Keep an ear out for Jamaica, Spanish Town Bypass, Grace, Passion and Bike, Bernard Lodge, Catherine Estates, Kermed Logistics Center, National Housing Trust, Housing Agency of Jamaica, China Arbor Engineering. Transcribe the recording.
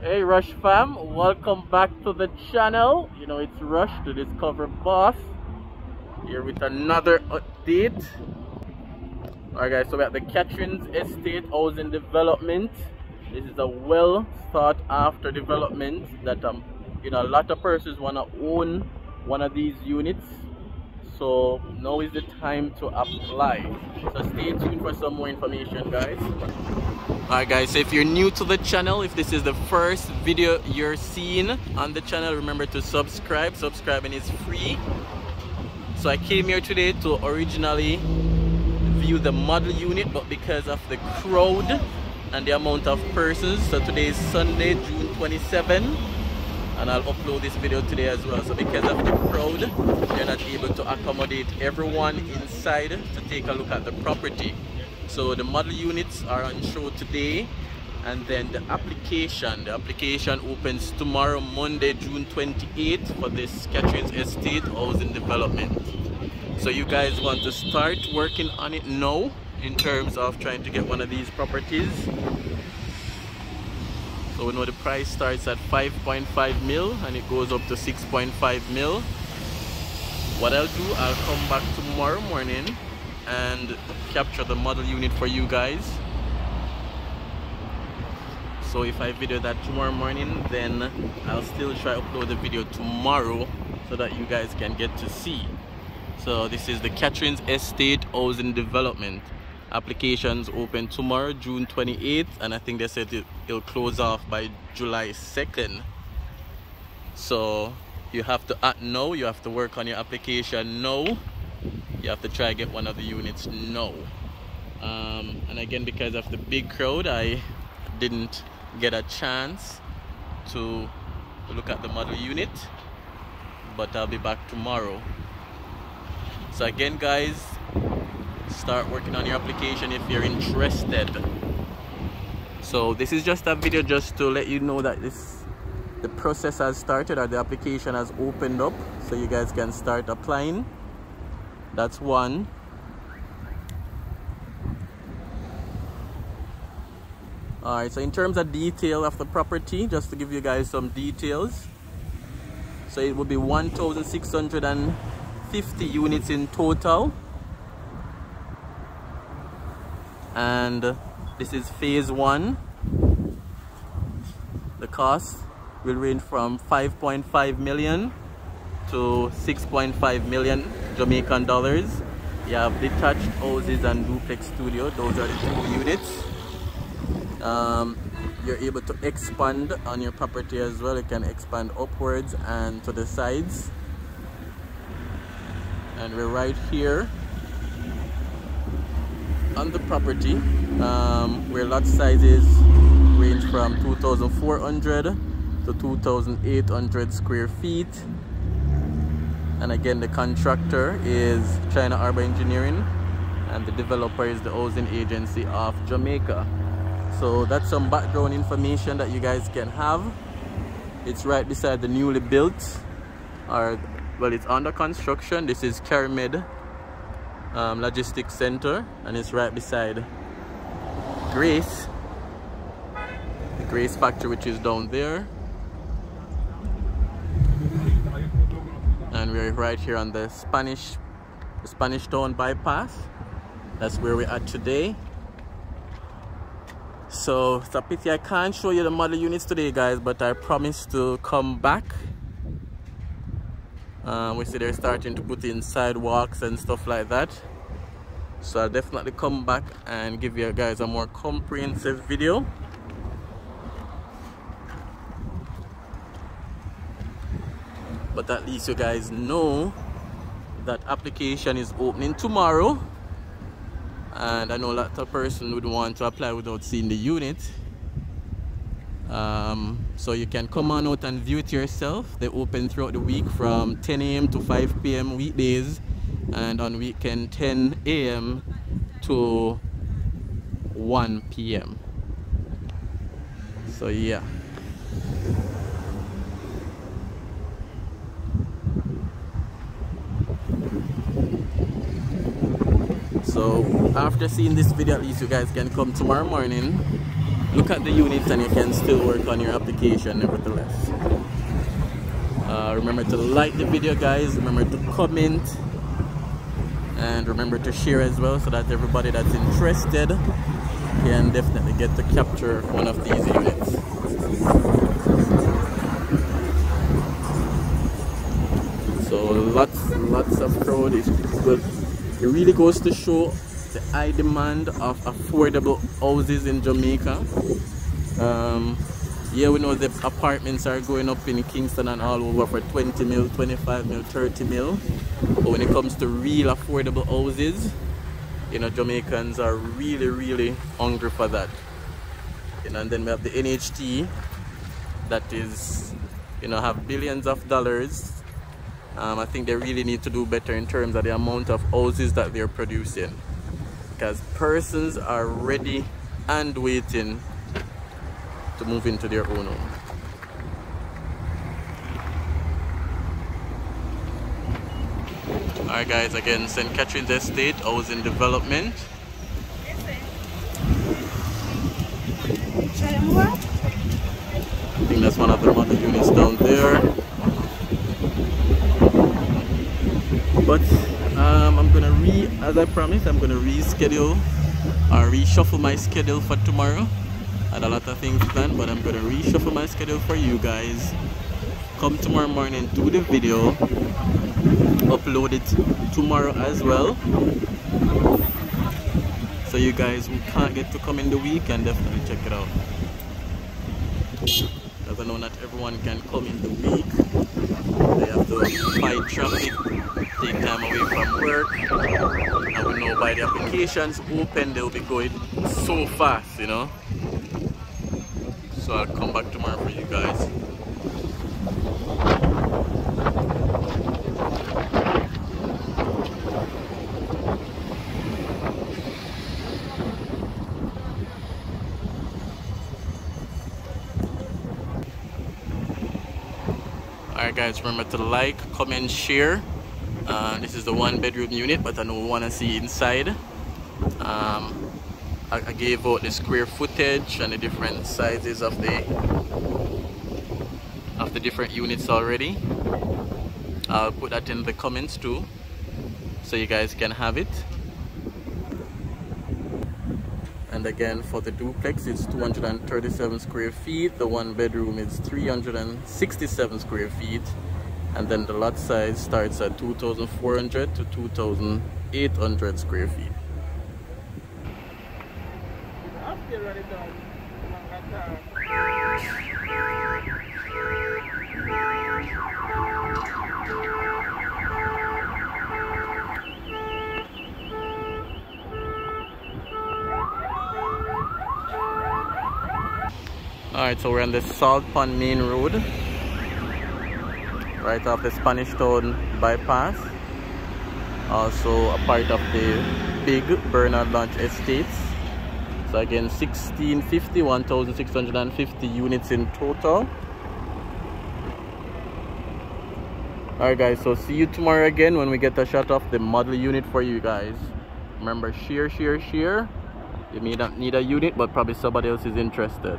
Hey Rush fam, welcome back to the channel. You know it's Rush to Discover Boss here with another update. Alright guys, so we're at the Catherine Estates housing development. This is a well sought after development that you know, a lot of persons wanna own one of these units. So now is the time to apply. So stay tuned for some more information guys. Alright guys, so if you're new to the channel, if this is the first video you're seeing on the channel, remember to subscribe. Subscribing is free. So I came here today to originally view the model unit, but because of the crowd and the amount of persons, so today is Sunday, June 27. And I'll upload this video today as well. So because of the crowd, they're not able to accommodate everyone inside to take a look at the property. So the model units are on show today, and then the application opens tomorrow, Monday, June 28th, for this Catherine Estate housing development. So you guys want to start working on it now in terms of trying to get one of these properties. So we know the price starts at 5.5 mil and it goes up to 6.5 mil. What I'll do, I'll come back tomorrow morning and capture the model unit for you guys. So if I video that tomorrow morning, then I'll still try to upload the video tomorrow so that you guys can get to see. So this is the Catherine Estate housing development. Applications open tomorrow, June 28th, and I think they said it'll close off by July 2nd. So you have to act now, you have to work on your application now, you have to try and get one of the units now. And again, because of the big crowd, I didn't get a chance to look at the model unit, but I'll be back tomorrow. So again guys, start working on your application if you're interested. So this is just a video just to let you know that the process has started, or the application has opened up, so you guys can start applying. That's one. Alright, so in terms of detail of the property, just to give you guys some details, so it will be 1,650 units in total. And this is phase one. The cost will range from 5.5 million to 6.5 million Jamaican dollars. You have detached houses and duplex studio. Those are the two units. You're able to expand on your property as well. You can expand upwards and to the sides. And we're right here on the property, where lot sizes range from 2,400 to 2,800 square feet. And again, the contractor is China Arbor Engineering and the developer is the Housing Agency of Jamaica. So that's some background information that you guys can have. It's right beside the newly built, or well, it's under construction. This is Kermed Logistics Center, and it's right beside Grace, the Grace factory, which is down there. And we're right here on the Spanish Town Bypass. That's where we're at today. So it's a pity I can't show you the model units today guys, but I promise to come back. We see they're starting to put in sidewalks and stuff like that. So I'll definitely come back and give you guys a more comprehensive video. But at least you guys know that application is opening tomorrow. And I know a lot of person would want to apply without seeing the unit. So you can come on out and view it yourself. They open throughout the week from 10 a.m. to 5 p.m. weekdays, and on weekend 10 a.m. to 1 p.m. So yeah. So after seeing this video, at least you guys can come tomorrow morning look at the units and you can still work on your application nevertheless. Remember to like the video, guys. Remember to comment, and remember to share as well, so that everybody that's interested can definitely get to capture one of these units. So lots of crowd. It really goes to show the high demand of affordable houses in Jamaica. Yeah, we know the apartments are going up in Kingston and all over for 20 mil, 25 mil, 30 mil. But when it comes to real affordable houses, you know, Jamaicans are really hungry for that. You know, and then we have the NHT that is, you know, have billions of dollars. I think they really need to do better in terms of the amount of houses that they're producing, because persons are ready and waiting to move into their own home. Alright guys, again, St. Catherine's Estate, housing development. I think that's one of the other units down there. But I'm gonna as I promised, I'm gonna reschedule or reshuffle my schedule for tomorrow. I had a lot of things planned, but I'm gonna reshuffle my schedule for you guys. Come tomorrow morning, do the video, upload it tomorrow as well. So you guys who can't get to come in the week can definitely check it out, because I know not everyone can come in the week. They have to fight traffic, take time away from work, and we know by the applications open they'll be going so fast, you know. So I'll come back tomorrow for you guys. Alright guys, remember to like, comment, share. This is the one-bedroom unit, but I know we want to see inside. I gave out the square footage and the different sizes of the different units already. I'll put that in the comments too, so you guys can have it. And again, for the duplex, it's 237 square feet. The one-bedroom is 367 square feet. And then the lot size starts at 2,400 to 2,800 square feet. Alright, so we're on the Salt Pond Main Road, right off the Spanish Town Bypass, also a part of the big Bernard Lodge Estates. So again, 1,650 units in total. Alright guys, so see you tomorrow again when we get a shot of the model unit for you guys. Remember, share. You may not need a unit, but probably somebody else is interested.